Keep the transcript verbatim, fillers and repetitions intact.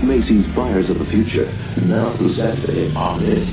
with Macy's Buyers of the Future, now through Saturday on this.